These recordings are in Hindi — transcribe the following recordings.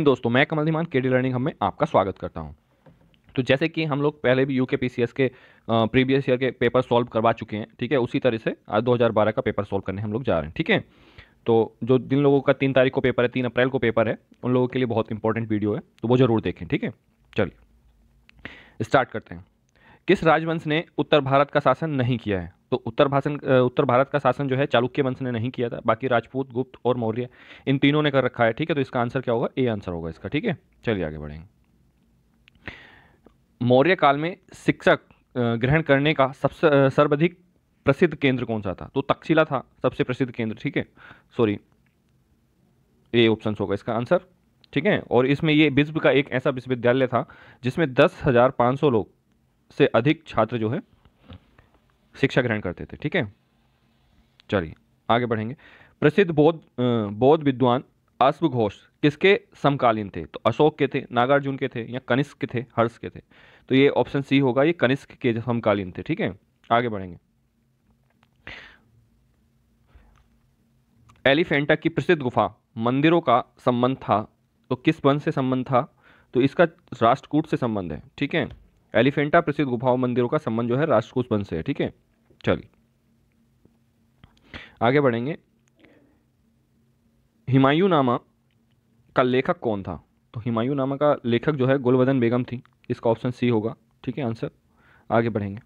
दोस्तों मैं कमल धीमान, केडी लर्निंग हमें आपका स्वागत करता हूं। तो जैसे कि हम लोग पहले भी यूके पीसीएस के प्रीवियस ईयर के पेपर सॉल्व करवा चुके हैं, ठीक है, उसी तरह से आज 2012 का पेपर सॉल्व करने हम लोग जा रहे हैं, ठीक है। तो जो जिन लोगों का 3 तारीख को पेपर है, 3 अप्रैल को पेपर है, उन लोगों के लिए बहुत इंपॉर्टेंट वीडियो है, तो वो ज़रूर देखें, ठीक है। चलिए स्टार्ट करते हैं। किस राजवंश ने उत्तर भारत का शासन नहीं किया है? तो उत्तर भारत का शासन जो है चालुक्य वंश ने नहीं किया था, बाकी राजपूत, गुप्त और मौर्य इन तीनों ने कर रखा है, ठीक है। तो इसका आंसर क्या होगा? ए आंसर होगा इसका, ठीक है। चलिए आगे बढ़ेंगे। मौर्य काल में शिक्षक ग्रहण करने का सबसे सर्वाधिक प्रसिद्ध केंद्र कौन सा था? तो तक्षशिला था सबसे प्रसिद्ध केंद्र, ठीक है। सॉरी, ए ऑप्शन होगा इसका आंसर, ठीक है। और इसमें ये विश्व का एक ऐसा विश्वविद्यालय था जिसमें 10,500 लोग से अधिक छात्र जो है शिक्षा ग्रहण करते थे, ठीक है। चलिए आगे बढ़ेंगे। प्रसिद्ध बौद्ध विद्वान अश्वघोष किसके समकालीन थे? तो अशोक के थे, नागार्जुन के थे या कनिष्क के थे, हर्ष के थे। तो ये ऑप्शन सी होगा, ये कनिष्क के समकालीन थे, ठीक है। आगे बढ़ेंगे। एलिफेंटा की प्रसिद्ध गुफा मंदिरों का संबंध था, तो किस वंश से संबंध था? तो इसका राष्ट्रकूट से संबंध है, ठीक है। एलिफेंटा प्रसिद्ध गुफाओं मंदिरों का संबंध जो है राष्ट्रकूट वंश से है, ठीक है। चलिए आगे बढ़ेंगे। हुमायूंनामा का लेखक कौन था? तो हुमायूंनामा का लेखक जो है गुलबदन बेगम थी, इसका ऑप्शन सी होगा, ठीक है आंसर। आगे बढ़ेंगे।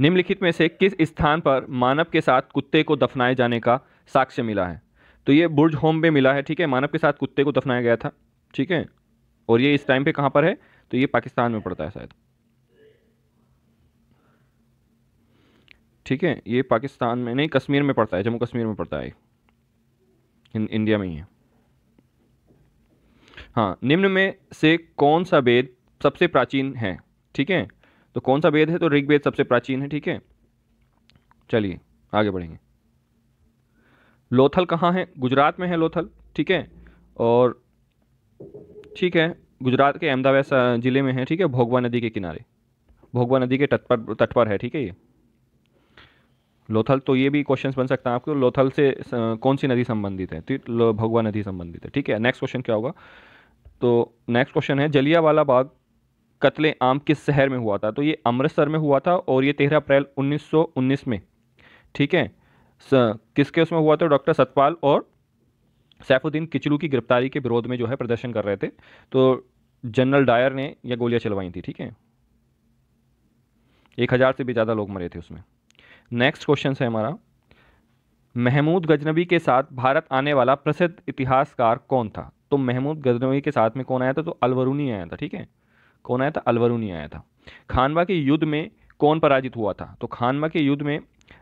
निम्नलिखित में से किस स्थान पर मानव के साथ कुत्ते को दफनाए जाने का साक्ष्य मिला है? तो ये बुर्ज होम में मिला है, ठीक है। मानव के साथ कुत्ते को दफनाया गया था, ठीक है। और ये इस टाइम पे कहाँ पर है? तो ये पाकिस्तान में पड़ता है शायद, ठीक है। ये पाकिस्तान में नहीं, कश्मीर में पड़ता है, जम्मू कश्मीर में पड़ता है, इंडिया में ही है, हाँ। निम्न में से कौन सा वेद सबसे प्राचीन है? ठीक है, तो कौन सा वेद है? तो ऋग्वेद सबसे प्राचीन है, ठीक है। चलिए आगे बढ़ेंगे। लोथल कहाँ है? गुजरात में है लोथल, ठीक है। और ठीक है, गुजरात के अहमदाबाद ज़िले में है, ठीक है। भोगवा नदी के किनारे, भोगवा नदी के तट पर है, ठीक है। ये लोथल, तो ये भी क्वेश्चन बन सकता है आपको, लोथल से कौन सी नदी संबंधित है? तो भोगवा नदी संबंधित है, ठीक है। नेक्स्ट क्वेश्चन क्या होगा? तो नेक्स्ट क्वेश्चन है जलियांवाला बाग कत्ले आम किस शहर में हुआ था? तो ये अमृतसर में हुआ था और ये 13 अप्रैल 1919 में, ठीक है। किसके उसमें हुआ था? डॉक्टर सतपाल और सैफुद्दीन किचलू की गिरफ्तारी के विरोध में जो है प्रदर्शन कर रहे थे, तो जनरल डायर ने यह गोलियां चलवाई थी, ठीक है। 1000 से भी ज़्यादा लोग मरे थे उसमें। नेक्स्ट क्वेश्चन है हमारा, महमूद गजनवी के साथ भारत आने वाला प्रसिद्ध इतिहासकार कौन था? तो महमूद गजनवी के साथ में कौन आया था? तो अलबरूनी आया था, ठीक है। कौन आया था? अलबरूनी आया था। खानवा के युद्ध में कौन पराजित हुआ था? तो खानवा के युद्ध में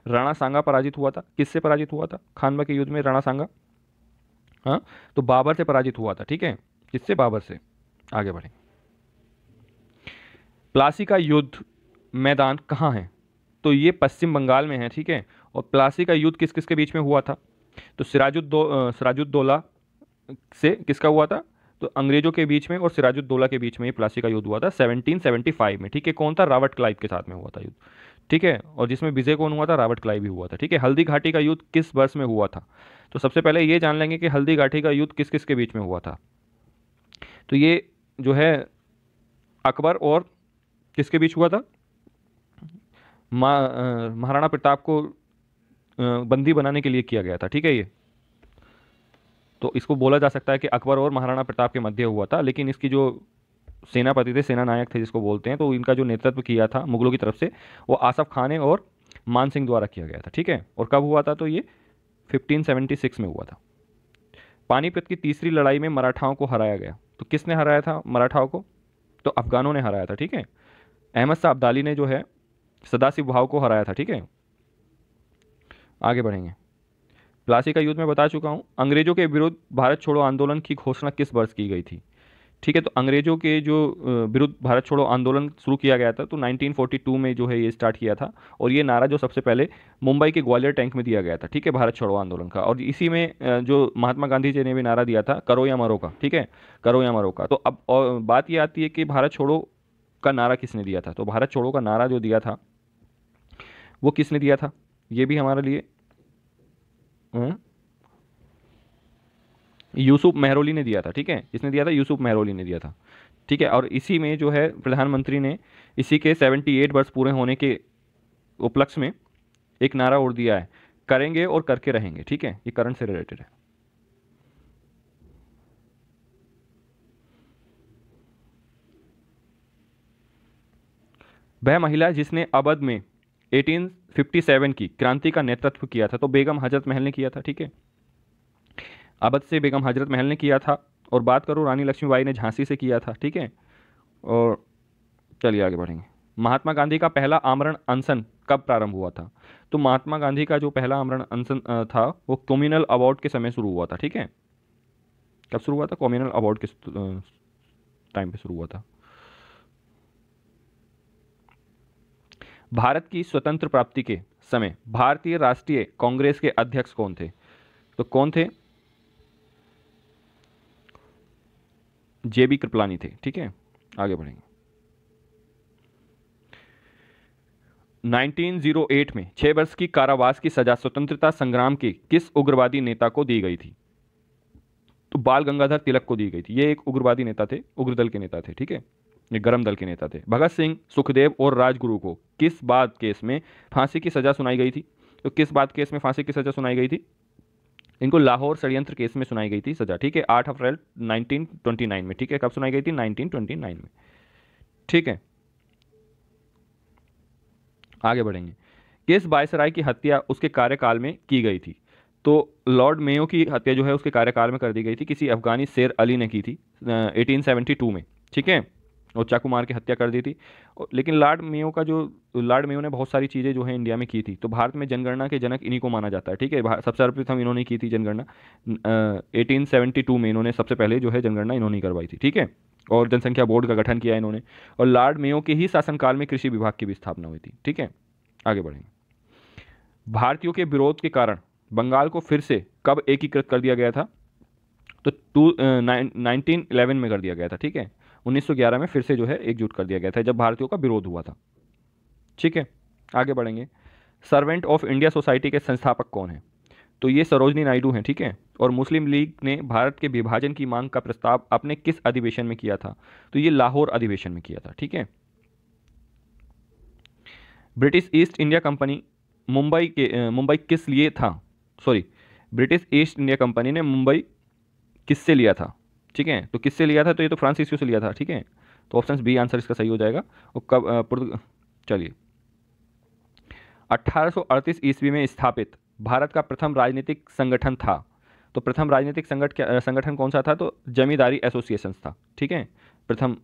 राणा सांगा पराजित हुआ था। किससे पराजित हुआ था खानवा के युद्ध में राणा सांगा? हाँ, तो बाबर से पराजित हुआ था, ठीक है। किससे? बाबर से। आगे बढ़ें। प्लासी का युद्ध मैदान कहाँ है? तो ये पश्चिम बंगाल में है, ठीक है। और प्लासी का युद्ध किस किस के बीच में हुआ था? तो सिराजुद्दोला से किसका हुआ था? तो अंग्रेजों के बीच में और सिराजुद्दोला के बीच में ये प्लासी का युद्ध हुआ था 1775 में, ठीक है। कौन था? रॉबर्ट क्लाइव के साथ में हुआ था युद्ध, ठीक है। और जिसमें विजय कौन हुआ था? रॉबर्ट क्लाइव भी हुआ था, ठीक है। हल्दी घाटी का युद्ध किस वर्ष में हुआ था? तो सबसे पहले ये जान लेंगे कि हल्दी घाटी का युद्ध किस किस के बीच में हुआ था। तो ये जो है अकबर और किसके बीच हुआ था? महाराणा प्रताप को बंदी बनाने के लिए किया गया था, ठीक है। ये तो इसको बोला जा सकता है कि अकबर और महाराणा प्रताप के मध्य हुआ था, लेकिन इसकी जो सेनापति थे, सेनानायक थे जिसको बोलते हैं, तो इनका जो नेतृत्व किया था मुगलों की तरफ से वो आसफ खान और मान सिंह द्वारा किया गया था, ठीक है। और कब हुआ था? तो ये 1576 में हुआ था। पानीपत की तीसरी लड़ाई में मराठाओं को हराया गया, तो किसने हराया था मराठाओं को? तो अफगानों ने हराया था, ठीक है। अहमद शाह अब्दाली ने जो है सदाशिव भाऊ को हराया था, ठीक है। आगे बढ़ेंगे। प्लासी का युद्ध मैं बता चुका हूँ। अंग्रेजों के विरुद्ध भारत छोड़ो आंदोलन की घोषणा किस वर्ष की गई थी? ठीक है, तो अंग्रेजों के जो विरुद्ध भारत छोड़ो आंदोलन शुरू किया गया था तो 1942 में जो है ये स्टार्ट किया था। और ये नारा जो सबसे पहले मुंबई के ग्वालियर टैंक में दिया गया था, ठीक है, भारत छोड़ो आंदोलन का। और इसी में जो महात्मा गांधी जी ने भी नारा दिया था करो या मरो का, ठीक है, करो या मरो का। तो अब बात ये आती है कि भारत छोड़ो का नारा किसने दिया था? तो भारत छोड़ो का नारा जो दिया था वो किसने दिया था, ये भी हमारे लिए यूसुफ मेहरौली ने दिया था। ठीक है, इसने दिया था, यूसुफ मेहरौली ने दिया था। ठीक है, और इसी में जो है प्रधानमंत्री ने इसी के 78 वर्ष पूरे होने के उपलक्ष्य में एक नारा और दिया है, करेंगे और करके रहेंगे। ठीक है, ये करंट से रिलेटेड है। वह महिला जिसने अवध में 1857 की क्रांति का नेतृत्व किया था, तो बेगम हजरत महल ने किया था। ठीक है, अवध से बेगम हजरत महल ने किया था। और बात करो रानी लक्ष्मीबाई ने झांसी से किया था। ठीक है, और चलिए आगे बढ़ेंगे। महात्मा गांधी का पहला आमरण अनशन कब प्रारंभ हुआ था? तो महात्मा गांधी का जो पहला आमरण अनशन था वो कॉम्यूनल अवार्ड के समय शुरू हुआ था। ठीक है, कब शुरू हुआ था? कॉम्यूनल अवार्ड के टाइम पे शुरू हुआ था। भारत की स्वतंत्र प्राप्ति के समय भारतीय राष्ट्रीय कांग्रेस के अध्यक्ष कौन थे? तो कौन थे? जेबी कृपलानी थे। ठीक है, आगे बढ़ेंगे। 1908 में 6 वर्ष की कारावास की सजा स्वतंत्रता संग्राम के किस उग्रवादी नेता को दी गई थी? तो बाल गंगाधर तिलक को दी गई थी। ये एक उग्रवादी नेता थे, उग्र दल के नेता थे। ठीक है, ये गरम दल के नेता थे। भगत सिंह, सुखदेव और राजगुरु को किस बात केस में फांसी की सजा सुनाई गई थी? तो किस बात केस में फांसी की सजा सुनाई गई थी? इनको लाहौर षड्यंत्र केस में सुनाई गई थी सजा। ठीक है, 8 अप्रैल 1929 में। ठीक है, कब सुनाई गई थी? 1929 में। ठीक है, आगे बढ़ेंगे। किस वायसराय की हत्या उसके कार्यकाल में की गई थी? तो लॉर्ड मेयो की हत्या जो है उसके कार्यकाल में कर दी गई थी, किसी अफगानी शेर अली ने की थी 1872 में। ठीक है, और चाकू मार के हत्या कर दी थी। लेकिन लॉर्ड मेयो ने बहुत सारी चीज़ें जो है इंडिया में की थी। तो भारत में जनगणना के जनक इन्हीं को माना जाता है। ठीक है, सबसे सर्वप्रथम इन्होंने की थी जनगणना 1872 में। इन्होंने सबसे पहले जो है जनगणना इन्होंने करवाई थी। ठीक है, और जनसंख्या बोर्ड का गठन किया इन्होंने। और लॉर्ड मेयो के ही शासनकाल में कृषि विभाग की भी स्थापना हुई थी। ठीक है, आगे बढ़ेंगे। भारतीयों के विरोध के कारण बंगाल को फिर से कब एकीकृत कर दिया गया था? तो 1911 में कर दिया गया था। ठीक है, 1911 में फिर से जो है एकजुट कर दिया गया था जब भारतीयों का विरोध हुआ था। ठीक है, आगे बढ़ेंगे। सर्वेंट ऑफ इंडिया सोसाइटी के संस्थापक कौन है? तो ये सरोजनी नायडू हैं। ठीक है, और मुस्लिम लीग ने भारत के विभाजन की मांग का प्रस्ताव अपने किस अधिवेशन में किया था? तो ये लाहौर अधिवेशन में किया था। ठीक है, British East India company Mumbai किस लिए था? Sorry, British East India company ने मुंबई किससे लिया था? ठीक है, तो किससे लिया था? तो ये तो फ्रांसीसियों से लिया था। ठीक है, तो ऑप्शन बी आंसर इसका सही हो जाएगा। और कब? चलिए, 1838 ईस्वी में स्थापित भारत का प्रथम राजनीतिक संगठन था। तो प्रथम राजनीतिक संगठन कौन सा था? तो जमींदारी एसोसिएशन था। ठीक है, प्रथम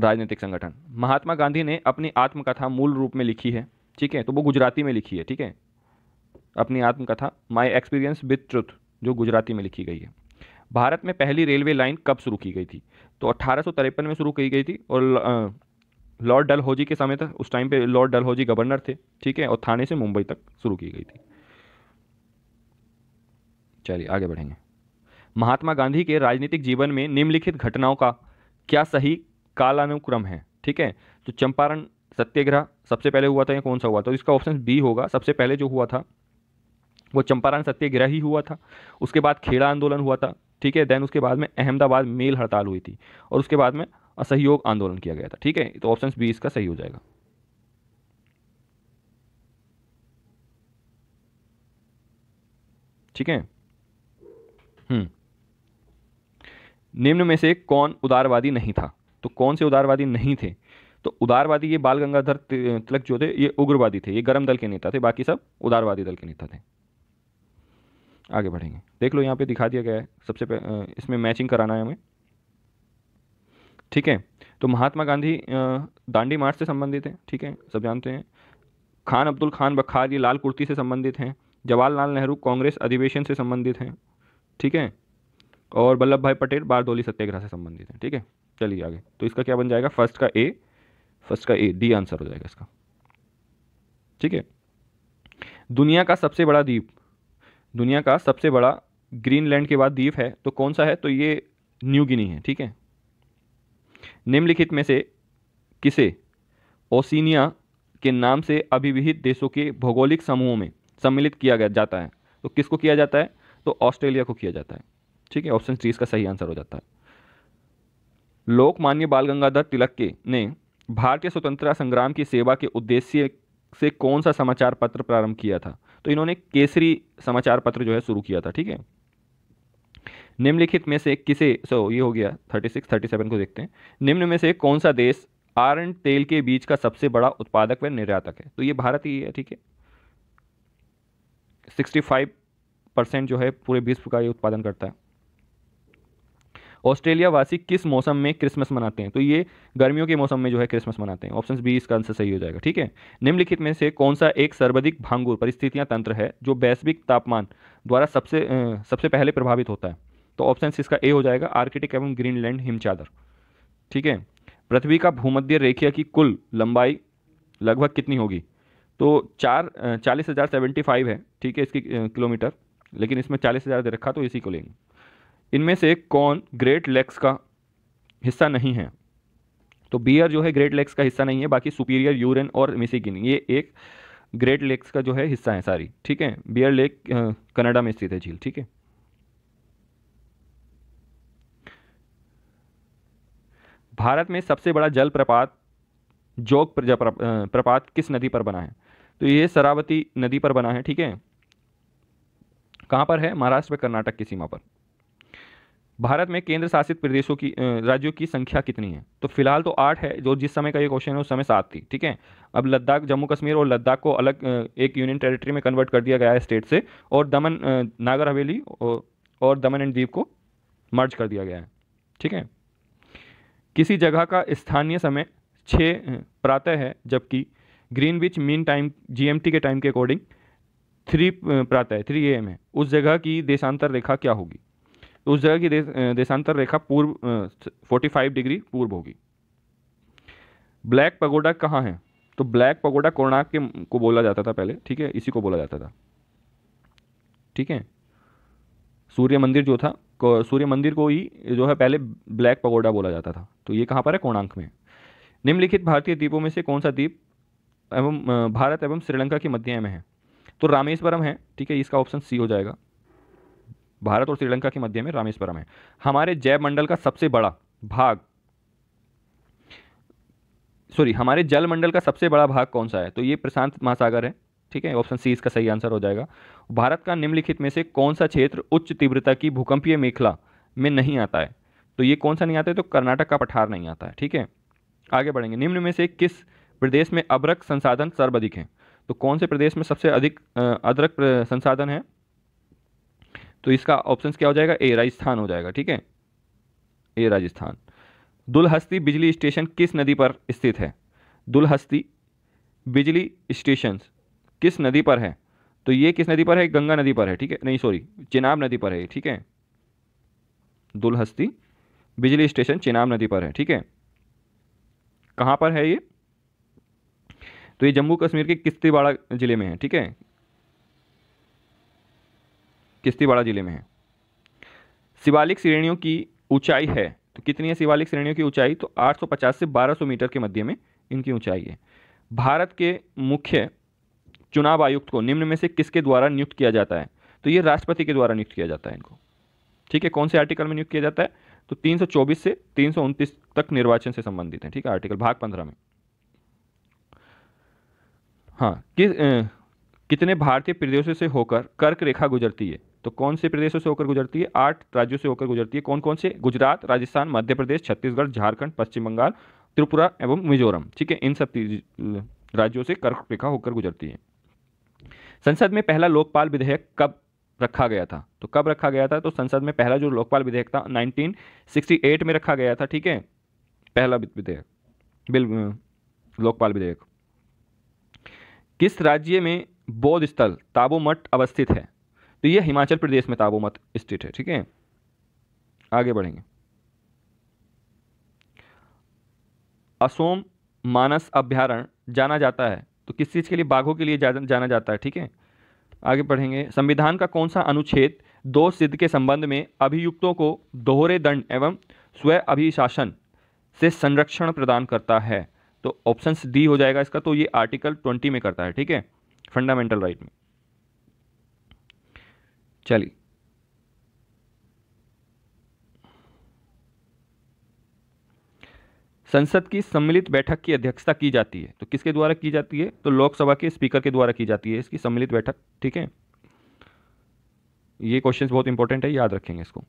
राजनीतिक संगठन। महात्मा गांधी ने अपनी आत्मकथा मूल रूप में लिखी है। ठीक है, तो वो गुजराती में लिखी है। ठीक है, अपनी आत्मकथा माई एक्सपीरियंस विद ट्रुथ जो गुजराती में लिखी गई है। भारत में पहली रेलवे लाइन कब शुरू की गई थी? तो 1853 में शुरू की गई थी और लॉर्ड डलहौजी के समय तक, उस टाइम पे लॉर्ड डलहौजी गवर्नर थे। ठीक है, और थाने से मुंबई तक शुरू की गई थी। चलिए आगे बढ़ेंगे। महात्मा गांधी के राजनीतिक जीवन में निम्नलिखित घटनाओं का क्या सही कालानुक्रम है? ठीक है, तो चंपारण सत्याग्रह सबसे पहले हुआ था या कौन सा हुआ था? तो इसका ऑप्शन बी होगा। सबसे पहले जो हुआ था वो चंपारण सत्याग्रह ही हुआ था। उसके बाद खेड़ा आंदोलन हुआ था। ठीक है, देन उसके बाद में अहमदाबाद मेल हड़ताल हुई थी और उसके बाद में असहयोग आंदोलन किया गया था। ठीक है, तो ऑप्शन बी इसका सही हो जाएगा। ठीक है, निम्न में से कौन उदारवादी नहीं था? तो कौन से उदारवादी नहीं थे? तो उदारवादी ये बाल गंगाधर तिलक जो थे, ये उग्रवादी थे, ये गर्म दल के नेता थे, बाकी सब उदारवादी दल के नेता थे। आगे बढ़ेंगे। देख लो यहाँ पे दिखा दिया गया है, सबसे पहले इसमें मैचिंग कराना है हमें। ठीक है, तो महात्मा गांधी दांडी मार्च से संबंधित हैं। ठीक है, सब जानते हैं। खान अब्दुल खान बखार ये लाल कुर्ती से संबंधित हैं। जवाहरलाल नेहरू कांग्रेस अधिवेशन से संबंधित हैं। ठीक है, और वल्लभ भाई पटेल बारदोली सत्याग्रह से संबंधित हैं। ठीक है, चलिए आगे। तो इसका क्या बन जाएगा? फर्स्ट का ए डी आंसर हो जाएगा इसका। ठीक है, दुनिया का सबसे बड़ा ग्रीनलैंड के बाद द्वीप है, तो कौन सा है? तो ये न्यू गिनी है। ठीक है, निम्नलिखित में से किसे ओशिनिया के नाम से अभिविहित देशों के भौगोलिक समूहों में सम्मिलित किया गया जाता है। तो किसको किया जाता है? तो ऑस्ट्रेलिया को किया जाता है। ठीक है, ऑप्शन 3 इसका सही आंसर हो जाता है। लोकमान्य बाल गंगाधर तिलक ने भारतीय स्वतंत्रता संग्राम की सेवा के उद्देश्य से कौन सा समाचार पत्र प्रारंभ किया था? तो इन्होंने केसरी समाचार पत्र जो है शुरू किया था। ठीक है, निम्नलिखित में से किसे ये हो गया 36, 37 को देखते हैं। निम्न में से कौन सा देश आयरन तेल के बीज का सबसे बड़ा उत्पादक व निर्यातक है? तो ये भारत ही है। ठीक है, 65% जो है पूरे विश्व का ये उत्पादन करता है। ऑस्ट्रेलिया वासी किस मौसम में क्रिसमस मनाते हैं? तो ये गर्मियों के मौसम में जो है क्रिसमस मनाते हैं। ऑप्शन बी इसका आंसर सही हो जाएगा। ठीक है, निम्नलिखित में से कौन सा एक सर्वाधिक भांगुर परिस्थितियां तंत्र है जो वैश्विक तापमान द्वारा सबसे पहले प्रभावित होता है? तो ऑप्शन इसका ए हो जाएगा, आर्कटिक एवं ग्रीनलैंड हिमचादर। ठीक है, पृथ्वी का भूमध्य रेखीय की कुल लंबाई लगभग कितनी होगी? तो 40,075 है। ठीक है, इसकी किलोमीटर, लेकिन इसमें 40,000 दे रखा तो इसी को लेंगे। इनमें से कौन ग्रेट लेक्स का हिस्सा नहीं है? तो बियर जो है ग्रेट लेक्स का हिस्सा नहीं है, बाकी सुपीरियर, यूरेन और मिशिगन ये एक ग्रेट लेक्स का जो है हिस्सा है सारी। ठीक है, बियर लेक कनाडा में स्थित है झील। ठीक है, भारत में सबसे बड़ा जलप्रपात जोग प्रपात किस नदी पर बना है? तो ये शरावती नदी पर बना है। ठीक है, कहाँ पर है? महाराष्ट्र व कर्नाटक की सीमा पर। भारत में केंद्र शासित प्रदेशों की राज्यों की संख्या कितनी है? तो फिलहाल तो 8 है, जो जिस समय का ये क्वेश्चन है उस समय 7 थी। ठीक है, अब लद्दाख, जम्मू कश्मीर और लद्दाख को अलग एक यूनियन टेरिटरी में कन्वर्ट कर दिया गया है स्टेट से, और दमन नागर हवेली और दमन एंड दीव को मर्ज कर दिया गया है। ठीक है, किसी जगह का स्थानीय समय 6 प्रातः है, जबकि ग्रीनविच मीन टाइम GMT के टाइम के अकॉर्डिंग 3 प्रातः 3 AM है। उस जगह की देशांतर रेखा क्या होगी? उस जगह की देशांतर रेखा पूर्व 45 डिग्री पूर्व होगी। ब्लैक पगोडा कहाँ है? तो ब्लैक पगोडा कोणार्क को बोला जाता था पहले। ठीक है, इसी को बोला जाता था। ठीक है, सूर्य मंदिर जो था, सूर्य मंदिर को ही जो है पहले ब्लैक पगोडा बोला जाता था। तो ये कहाँ पर है? कोणार्क में। निम्नलिखित भारतीय द्वीपों में से कौन सा द्वीप एवं भारत एवं श्रीलंका के मध्य में है? तो रामेश्वरम है। ठीक है, इसका ऑप्शन सी हो जाएगा, भारत और श्रीलंका के मध्य में रामेश्वरम है। हमारे जलमंडल का सबसे बड़ा भाग कौन सा है? तो ये प्रशांत महासागर है। ठीक है, ऑप्शन सी इसका सही आंसर हो जाएगा। भारत का निम्नलिखित में से कौन सा क्षेत्र उच्च तीव्रता की भूकंपीय मेखला में नहीं आता है? तो ये कौन सा नहीं आता है? तो कर्नाटक का पठार नहीं आता है। ठीक है, आगे बढ़ेंगे। निम्न में से किस प्रदेश में अदरक संसाधन सर्वाधिक है? तो कौन से प्रदेश में सबसे अधिक अदरक संसाधन है? तो इसका ऑप्शन क्या हो जाएगा? ए, राजस्थान हो जाएगा। ठीक है, ए, राजस्थान। दुलहस्ती बिजली स्टेशन किस नदी पर स्थित है? दुलहस्ती बिजली स्टेशन किस नदी पर है? तो ये किस नदी पर है? गंगा नदी पर है। ठीक है, नहीं सॉरी, चेनाब नदी पर है। ठीक है, दुलहस्ती बिजली स्टेशन चेनाब नदी पर है। ठीक है, कहाँ पर है ये? तो ये जम्मू कश्मीर के किश्तवाड़ा जिले में है। ठीक है, किश्तवाड़ा जिले में है। शिवालिक श्रेणियों की ऊंचाई है, तो कितनी है शिवालिक श्रेणियों की ऊंचाई? तो 850 से 1200 मीटर के मध्य में इनकी ऊंचाई है। भारत के मुख्य चुनाव आयुक्त को निम्न में से किसके द्वारा नियुक्त किया जाता है? तो ये राष्ट्रपति के द्वारा नियुक्त किया जाता है इनको। ठीक है, कौन से आर्टिकल में नियुक्त किया जाता है? तो 324 से 329 तक निर्वाचन से संबंधित है। ठीक है, आर्टिकल भाग 15 में। हाँ, कितने भारतीय प्रदेशों से होकर कर्क रेखा गुजरती है? तो कौन से प्रदेशों से होकर गुजरती है? 8 राज्यों से होकर गुजरती है। कौन कौन से? गुजरात, राजस्थान, मध्य प्रदेश, छत्तीसगढ़, झारखंड, पश्चिम बंगाल, त्रिपुरा एवं मिजोरम। ठीक है, इन सब राज्यों से कर्क रेखा होकर गुजरती है। संसद में पहला लोकपाल विधेयक कब रखा गया था? तो कब रखा गया था? तो संसद में पहला जो लोकपाल विधेयक था 1968 में रखा गया था। ठीक है, पहला विधेयक लोकपाल विधेयक। किस राज्य में बौद्ध स्थल ताबो मठ अवस्थित है? तो यह हिमाचल प्रदेश में ताबो मठ स्थित है। ठीक है, आगे बढ़ेंगे। असोम मानस अभ्यारण्य जाना जाता है, तो किस चीज़ के लिए? बाघों के लिए जाना जाता है। ठीक है, आगे पढ़ेंगे। संविधान का कौन सा अनुच्छेद दो सिद्ध के संबंध में अभियुक्तों को दोहरे दंड एवं स्वयं अभिशासन से संरक्षण प्रदान करता है? तो ऑप्शन डी हो जाएगा इसका। तो ये आर्टिकल 20 में करता है। ठीक है, फंडामेंटल राइट में। चलिए संसद की सम्मिलित बैठक की अध्यक्षता की जाती है, तो किसके द्वारा की जाती है, तो लोकसभा के स्पीकर के द्वारा की जाती है इसकी सम्मिलित बैठक। ठीक है, ये क्वेश्चन बहुत इंपॉर्टेंट है, याद रखेंगे इसको।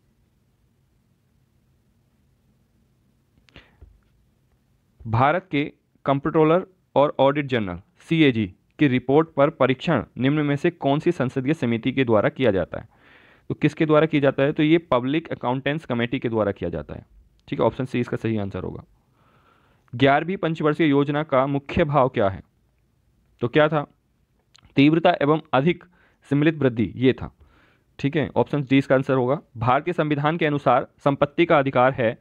भारत के कंप्ट्रोलर और ऑडिट जनरल (CAG) की रिपोर्ट पर परीक्षण निम्न में से कौन सी संसदीय समिति के द्वारा किया जाता है, तो किसके द्वारा किया जाता है, तो ये पब्लिक अकाउंटेंट्स कमेटी के द्वारा किया जाता है। ठीक है, ऑप्शन सी इसका सही आंसर होगा। 11वीं पंचवर्षीय योजना का मुख्य भाव क्या है, तो क्या था, तीव्रता एवं अधिक सम्मिलित वृद्धि, ये था। ठीक है, ऑप्शन डी इसका आंसर होगा। भारतीय संविधान के अनुसार संपत्ति का अधिकार है,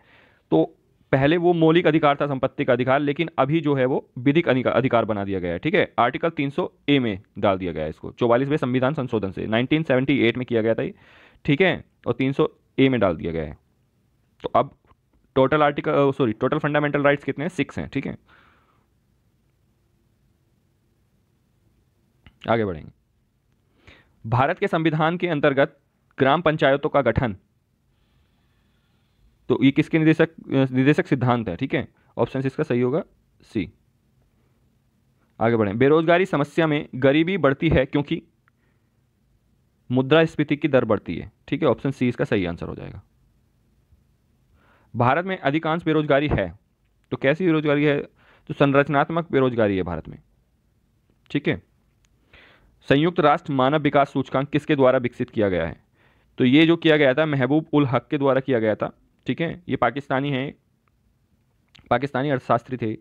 तो पहले वो मौलिक अधिकार था संपत्ति का अधिकार, लेकिन अभी जो है वो विधिक अधिकार बना दिया गया है। ठीक है, आर्टिकल 300A में डाल दिया गया है इसको, 44वें संविधान संशोधन से 1978 में किया गया था ये। ठीक है, और 300A में डाल दिया गया है, तो अब total article total fundamental rights कितने हैं, 6 हैं। ठीक है, आगे बढ़ेंगे। भारत के संविधान के अंतर्गत ग्राम पंचायतों का गठन, तो ये किसके निदेशक सिद्धांत है। ठीक है, ऑप्शन इसका सही होगा सी। आगे बढ़ें। बेरोजगारी समस्या में गरीबी बढ़ती है क्योंकि मुद्रास्फीति की दर बढ़ती है। ठीक है, ऑप्शन सी इसका सही आंसर हो जाएगा। भारत में अधिकांश बेरोजगारी है, तो कैसी बेरोजगारी है, तो संरचनात्मक बेरोजगारी है भारत में। ठीक है, संयुक्त राष्ट्र मानव विकास सूचकांक किसके द्वारा विकसित किया गया है, तो ये जो किया गया था महबूब उल हक के द्वारा किया गया था। ठीक है, ये पाकिस्तानी हैं, पाकिस्तानी अर्थशास्त्री थे।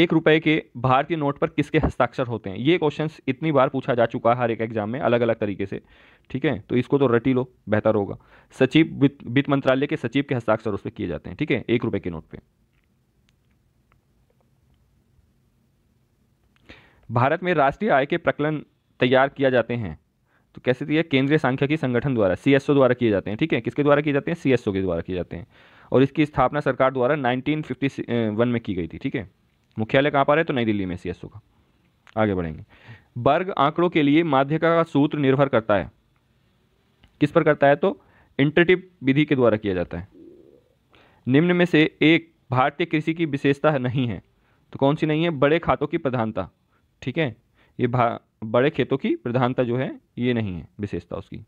1 रुपए के भारतीय नोट पर किसके हस्ताक्षर होते हैं, ये क्वेश्चंस इतनी बार पूछा जा चुका है हर एक एग्जाम में अलग अलग तरीके से। ठीक है, तो इसको तो रटी लो, बेहतर होगा। सचिव, वित्त मंत्रालय के सचिव के हस्ताक्षर उस पर किए जाते हैं। ठीक है, 1 रुपए के नोट पे। भारत में राष्ट्रीय आय के प्रकलन तैयार किया जाते हैं, तो कैसे दिया, केंद्रीय सांख्यिकी संगठन द्वारा, CSO द्वारा किए जाते हैं। ठीक है, किसके द्वारा किए जाते हैं, CSO के द्वारा किए जाते हैं, और इसकी स्थापना सरकार द्वारा 1951 में की गई थी। ठीक है, मुख्यालय कहाँ पर है, तो नई दिल्ली में CSO का। आगे बढ़ेंगे। वर्ग आंकड़ों के लिए माध्यिका का सूत्र निर्भर करता है, किस पर करता है, तो इंटरटिप विधि के द्वारा किया जाता है। निम्न में से एक भारतीय कृषि की विशेषता नहीं है, तो कौन सी नहीं है, बड़े खातों की प्रधानता। ठीक है, ये बड़े खेतों की प्रधानता जो है ये नहीं है विशेषता उसकी।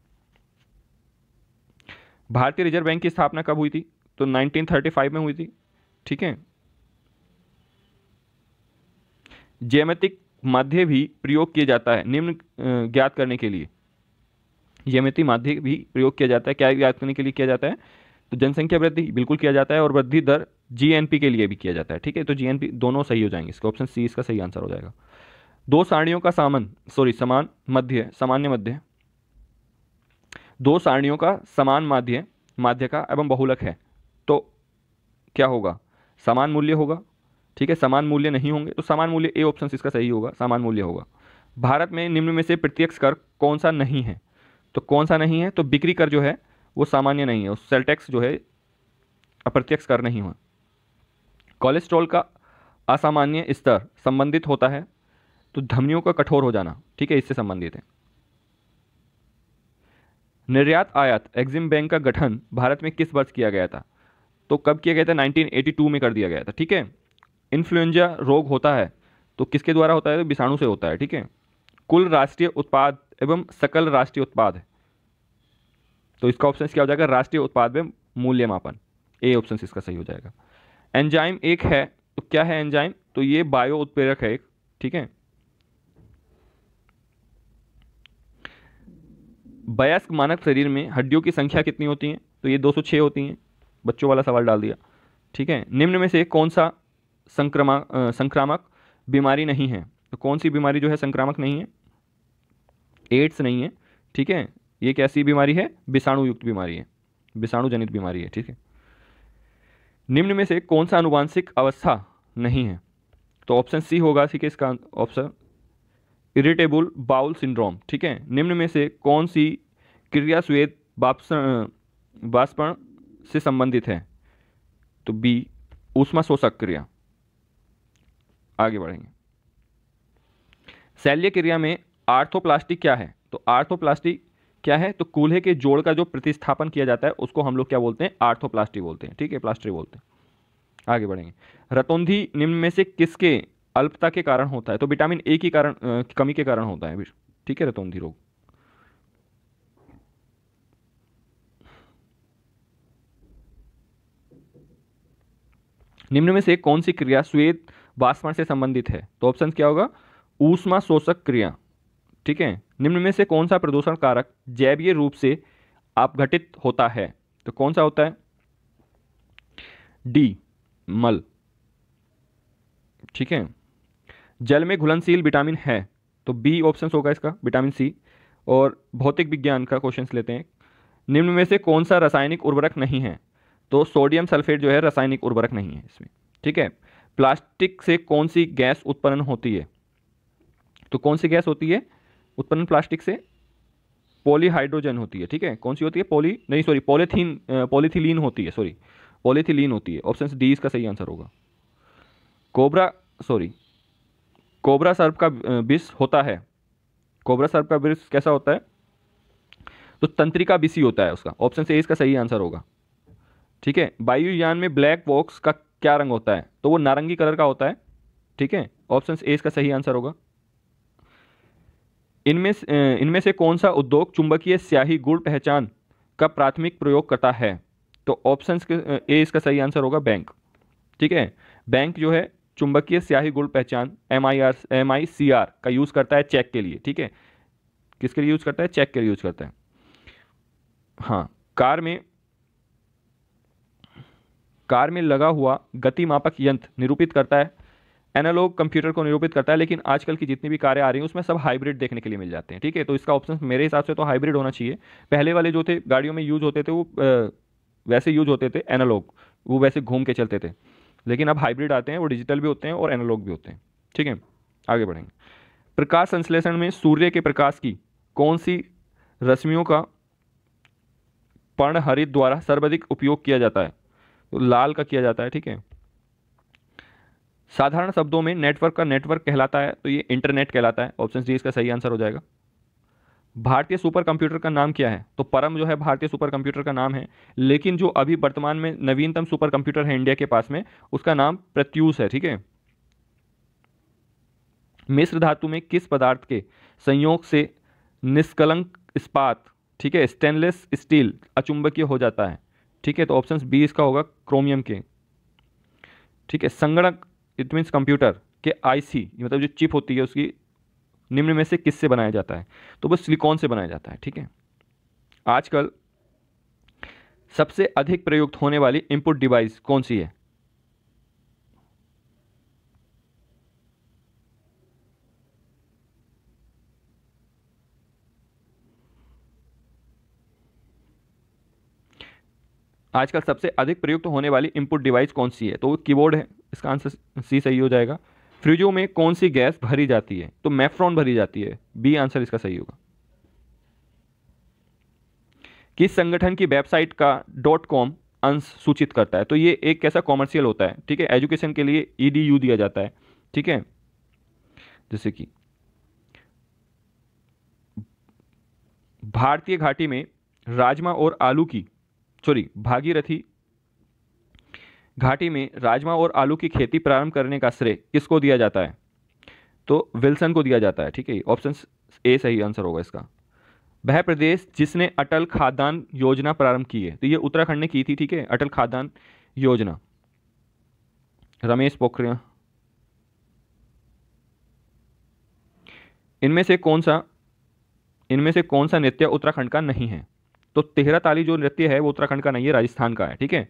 भारतीय रिजर्व बैंक की स्थापना कब हुई थी, तो 1935 में हुई थी। ठीक है, ज्यामितिक माध्य भी प्रयोग किया जाता है निम्न ज्ञात करने के लिए, ज्यामितीय माध्य भी प्रयोग किया जाता है, क्या ज्ञात करने के लिए किया जाता है, तो जनसंख्या वृद्धि बिल्कुल किया जाता है, और वृद्धि दर GNP के लिए भी किया जाता है। ठीक है, तो GNP दोनों सही हो जाएंगे इसका, ऑप्शन सी इसका सही आंसर हो जाएगा। दो सारणियों का समान माध्य का एवं बहुलक है, तो क्या होगा, समान मूल्य होगा। ठीक है, समान मूल्य नहीं होंगे, तो समान मूल्य ए ऑप्शन इसका सही होगा, समान मूल्य होगा। भारत में निम्न में से प्रत्यक्ष कर कौन सा नहीं है, तो कौन सा नहीं है, तो बिक्री कर जो है वो सामान्य नहीं है, उस सेल टैक्स जो है अप्रत्यक्ष कर नहीं हुआ। कोलेस्ट्रॉल का असामान्य स्तर संबंधित होता है, तो धमनियों का कठोर हो जाना, ठीक है, इससे संबंधित है। निर्यात आयात एग्जिम बैंक का गठन भारत में किस वर्ष किया गया था, तो कब किया गया था, 1982 में कर दिया गया था। ठीक है, इन्फ्लुएंजा रोग होता है, तो किसके द्वारा होता है, तो विषाणु से होता है। ठीक है, कुल राष्ट्रीय उत्पाद एवं सकल राष्ट्रीय उत्पाद है, तो इसका ऑप्शन क्या हो जाएगा, राष्ट्रीय उत्पाद में मूल्यमापन, ए ऑप्शन इसका सही हो जाएगा। एंजाइम एक है, तो क्या है एंजाइम, तो ये बायो उत्प्रेरक है एक। ठीक है, वयस्क मानव शरीर में हड्डियों की संख्या कितनी होती है, तो ये 206 होती हैं, बच्चों वाला सवाल डाल दिया। ठीक है, निम्न में से कौन सा संक्रामक बीमारी नहीं है, तो कौन सी बीमारी जो है संक्रामक नहीं है, एड्स नहीं है। ठीक है, ये कैसी बीमारी है, विषाणुयुक्त बीमारी है, विषाणु जनित बीमारी है। ठीक है, निम्न में से कौन सा अनुवांशिक अवस्था नहीं है, तो ऑप्शन सी होगा, ठीक है इसका ऑप्शन, इरिटेबल बाउल सिंड्रोम। ठीक है, निम्न में से कौन सी क्रिया श्वेत वाष्पण से संबंधित है, तो बी ऊष्मा शोषक क्रिया। आगे बढ़ेंगे। शल्य क्रिया में आर्थोप्लास्टी क्या है, तो आर्थोप्लास्टी क्या है, तो कूल्हे के जोड़ का जो प्रतिस्थापन किया जाता है उसको हम लोग क्या बोलते हैं, आर्थोप्लास्टी बोलते हैं, ठीक है, प्लास्टी बोलते हैं। आगे बढ़ेंगे, रतौंधी निम्न में से किसके अल्पता के कारण होता है, तो विटामिन ए की कारण कमी के कारण होता है, ठीक है, रतौंधी रोग। निम्न में से कौन सी क्रिया श्वेत बाष्पण से संबंधित है, तो ऑप्शन क्या होगा, ऊष्मा शोषक क्रिया, ठीक है। निम्न में से कौन सा प्रदूषण कारक जैवीय रूप से अपघटित होता है, तो कौन सा होता है, डी मल, ठीक है। जल में घुलनशील विटामिन है, तो बी ऑप्शन होगा इसका, विटामिन सी। और भौतिक विज्ञान का क्वेश्चन लेते हैं, निम्न में से कौन सा रासायनिक उर्वरक नहीं है, तो सोडियम सल्फेट जो है रासायनिक उर्वरक नहीं है इसमें, ठीक है। प्लास्टिक से कौन सी गैस उत्पन्न होती है, तो कौन सी गैस होती है उत्पन्न प्लास्टिक से, पॉलीहाइड्रोजन होती है, ठीक है। कौन सी होती है, पॉलीथिलीन होती है, सॉरी पॉलीथिलीन होती है। ऑप्शन डी इसका सही आंसर होगा। कोबरा सर्प का विष होता है, कोबरा सर्प का विष कैसा होता है, तो तंत्रिका विषी होता है उसका, ऑप्शन ए इसका सही आंसर होगा, ठीक है। वायुयान में ब्लैक बॉक्स का क्या रंग होता है, तो वो नारंगी कलर का होता है, ठीक है, ऑप्शन ए इसका सही आंसर होगा। इनमें से कौन सा उद्योग चुंबकीय स्याही गुण पहचान का प्राथमिक प्रयोग करता है, तो ऑप्शन ए इसका सही आंसर होगा, बैंक, ठीक है। बैंक जो है चुंबकीय स्याही गुण पहचान MICR का यूज़ करता है चेक के लिए, ठीक है, किसके लिए यूज़ करता है, चेक के लिए यूज़ करता है। हाँ, कार में लगा हुआ गति मापक यंत्र निरूपित करता है, एनालॉग कंप्यूटर को निरूपित करता है, लेकिन आजकल की जितनी भी कारें आ रही हैं उसमें सब हाइब्रिड देखने के लिए मिल जाते हैं, ठीक है। तो इसका ऑप्शन मेरे हिसाब से तो हाइब्रिड होना चाहिए। पहले वाले जो थे गाड़ियों में यूज होते थे वो वैसे यूज होते थे एनालॉग, वो वैसे घूम के चलते थे, लेकिन अब हाइब्रिड आते हैं, वो डिजिटल भी होते हैं और एनालॉग भी होते हैं, ठीक है। आगे बढ़ेंगे, प्रकाश संश्लेषण में सूर्य के प्रकाश की कौन सी रश्मियों का पर्णहरित द्वारा सर्वाधिक उपयोग किया जाता है, तो लाल का किया जाता है, ठीक है। साधारण शब्दों में नेटवर्क का नेटवर्क कहलाता है, तो ये इंटरनेट कहलाता है, ऑप्शन डी इसका सही आंसर हो जाएगा। भारतीय सुपर कंप्यूटर का नाम क्या है, तो परम जो है भारतीय सुपर कंप्यूटर का नाम है, लेकिन जो अभी वर्तमान में नवीनतम सुपर कंप्यूटर है इंडिया के पास में उसका नाम प्रत्यूष है, ठीक है। मिश्र धातु में किस पदार्थ के संयोग से निष्कलंक इस्पात, ठीक है, स्टेनलेस स्टील अचुंबकीय हो जाता है, ठीक है, तो ऑप्शन बी इसका होगा, क्रोमियम के, ठीक है। संगणक इट मीन्स कंप्यूटर के आईसी मतलब जो चिप होती है उसकी निम्न में से किससे बनाया जाता है, तो वो सिलिकॉन से बनाया जाता है, ठीक है। आजकल सबसे अधिक प्रयुक्त होने वाली इनपुट डिवाइस कौन सी है, आजकल सबसे अधिक प्रयुक्त होने वाली इनपुट डिवाइस कौन सी है, तो कीबोर्ड है, इसका आंसर सी सही हो जाएगा। फ्रिजों में कौन सी गैस भरी जाती है, तो मेफ्रॉन भरी जाती है, बी आंसर इसका सही होगा। किस संगठन की वेबसाइट का .com अंश सूचित करता है, तो ये एक कैसा कॉमर्शियल होता है, ठीक है, एजुकेशन के लिए EDU दिया जाता है, ठीक है। जैसे कि भारतीय घाटी में राजमा और आलू की भागीरथी घाटी में राजमा और आलू की खेती प्रारंभ करने का श्रेय किसको दिया जाता है, तो विल्सन को दिया जाता है, ठीक है, ऑप्शन ए सही आंसर होगा इसका। वह प्रदेश जिसने अटल खाद्यान्न योजना प्रारंभ की है, तो ये उत्तराखंड ने की थी, ठीक है, अटल खाद्यान्न योजना। रमेश पोखरिया, इनमें से कौन सा नृत्य उत्तराखंड का नहीं है, तो तेहरा ताली जो नृत्य है वो उत्तराखंड का नहीं है, राजस्थान का है, ठीक है।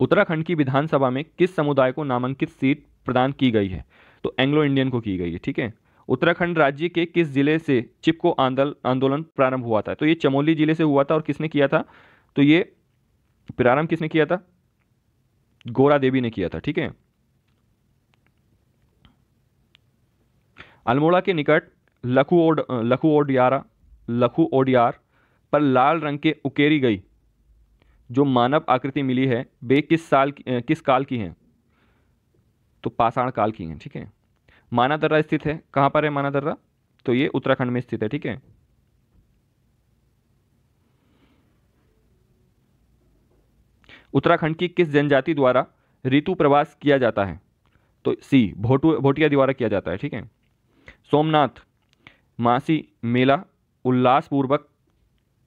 उत्तराखंड की विधानसभा में किस समुदाय को नामांकित सीट प्रदान की गई है, तो एंग्लो इंडियन को की गई है, ठीक है। उत्तराखंड राज्य के किस जिले से चिपको आंदोलन प्रारंभ हुआ था, तो ये चमोली जिले से हुआ था, और किसने किया था, तो ये प्रारंभ किसने किया था, गोरा देवी ने किया था, ठीक है। अल्मोड़ा के निकट लखू ओडियार पर लाल रंग के उकेरी गई जो मानव आकृति मिली है वे किस काल की हैं, तो पाषाण काल की हैं, ठीक है। माना दर्रा स्थित है, कहाँ पर है माना दर्रा, तो ये उत्तराखंड में स्थित है। ठीक है, उत्तराखंड की किस जनजाति द्वारा ऋतु प्रवास किया जाता है? तो सी भोटिया द्वारा किया जाता है। ठीक है, सोमनाथ मासी मेला उल्लासपूर्वक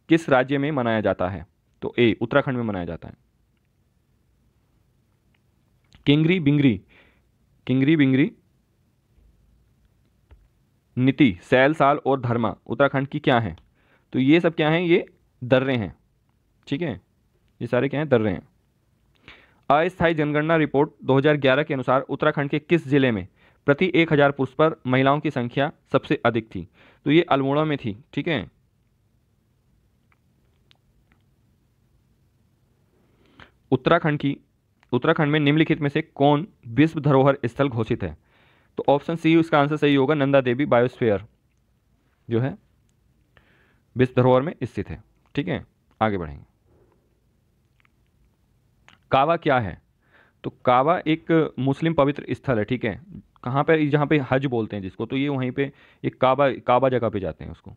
किस राज्य में मनाया जाता है? तो ए उत्तराखंड में मनाया जाता है। किंगरी बिंगरी नीति सैल साल और धर्मा उत्तराखंड की क्या है? तो ये सब क्या हैं? ये दर्रे हैं। ठीक है, ये सारे क्या हैं? दर्रे हैं। अस्थायी जनगणना रिपोर्ट 2011 के अनुसार उत्तराखंड के किस जिले में प्रति 1000 पुरुष पर महिलाओं की संख्या सबसे अधिक थी? तो ये अल्मोड़ा में थी। ठीक है, उत्तराखंड में निम्नलिखित में से कौन विश्व धरोहर स्थल घोषित है? तो ऑप्शन सी उसका आंसर सही होगा, नंदा देवी बायोस्फीयर जो है विश्व धरोहर में स्थित है। ठीक है, आगे बढ़ेंगे। कावा क्या है? तो कावा एक मुस्लिम पवित्र स्थल है। ठीक है, कहाँ पर? जहाँ पे हज बोलते हैं जिसको, तो ये वहीं पे एक कावा जगह पे जाते हैं उसको।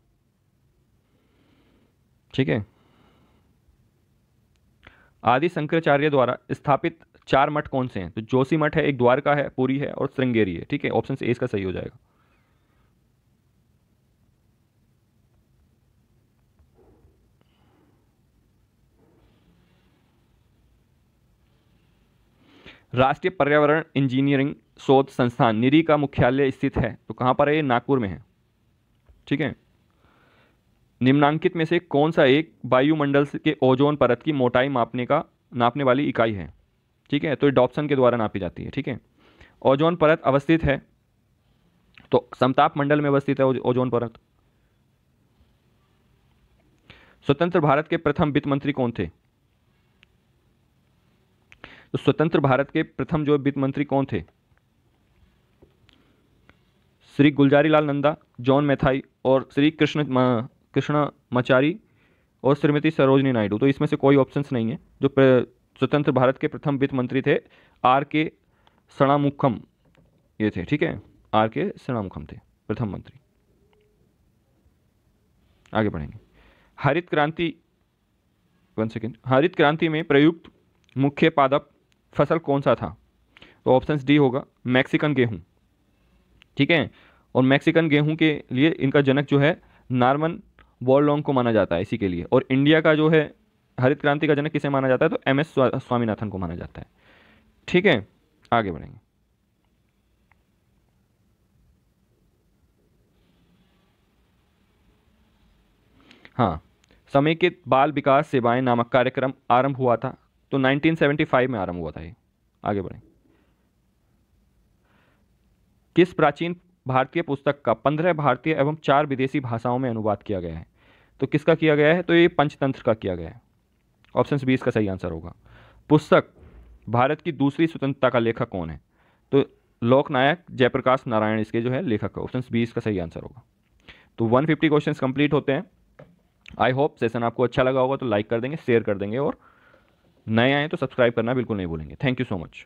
ठीक है, आदि शंकराचार्य द्वारा स्थापित 4 मठ कौन से हैं? तो जोशी मठ है, एक द्वारका है, पुरी है और श्रृंगेरी है। ठीक है, ऑप्शन ए इसका सही हो जाएगा। राष्ट्रीय पर्यावरण इंजीनियरिंग शोध संस्थान निरी का मुख्यालय स्थित है, तो कहाँ पर है? ये नागपुर में है। ठीक है, निम्नांकित में से कौन सा एक वायुमंडल के ओजोन परत की मोटाई नापने वाली इकाई है? ठीक है, तो ये डॉप्सन के द्वारा नापी जाती है। ठीक है, ओजोन परत अवस्थित है, तो समताप मंडल में अवस्थित है ओजोन परत। स्वतंत्र भारत के प्रथम वित्त मंत्री कौन थे? तो स्वतंत्र भारत के प्रथम जो वित्त मंत्री कौन थे? श्री गुलजारीलाल नंदा, जॉन मैथाई और श्री कृष्णामाचारी और श्रीमती सरोजनी नायडू। तो इसमें से कोई ऑप्शंस नहीं है। जो स्वतंत्र भारत के प्रथम वित्त मंत्री थे आर.के. षणामुखम ये थे। ठीक है, आर.के. षणामुखम थे प्रथम मंत्री। आगे बढ़ेंगे। हरित क्रांति में प्रयुक्त मुख्य पादप फसल कौन सा था? तो ऑप्शन डी होगा मैक्सिकन गेहूं। ठीक है, और मैक्सिकन गेहूं के लिए इनका जनक जो है नॉर्मन वॉरलॉन्ग को माना जाता है इसी के लिए। और इंडिया का जो है हरित क्रांति का जनक किसे माना जाता है? तो एमएस स्वामीनाथन को माना जाता है। ठीक है, आगे बढ़ेंगे। हाँ, समेकित बाल विकास सेवाएं नामक कार्यक्रम आरंभ हुआ था, तो 1975 में आरंभ हुआ था ये। आगे बढ़ें। किस प्राचीन भारतीय पुस्तक का 15 भारतीय एवं 4 विदेशी भाषाओं में अनुवाद किया गया है? तो किसका किया गया है? तो ये पंचतंत्र का किया गया है। ऑप्शन बी इसका सही आंसर होगा। पुस्तक भारत की दूसरी स्वतंत्रता का लेखक कौन है? तो लोकनायक जयप्रकाश नारायण इसके जो है लेखक। ऑप्शन बी इसका सही आंसर होगा। तो 150 क्वेश्चन कंप्लीट होते हैं। आई होप सेशन आपको अच्छा लगा होगा, तो लाइक कर देंगे, शेयर कर देंगे और नए आए तो सब्सक्राइब करना बिल्कुल नहीं भूलेंगे। Thank you so much.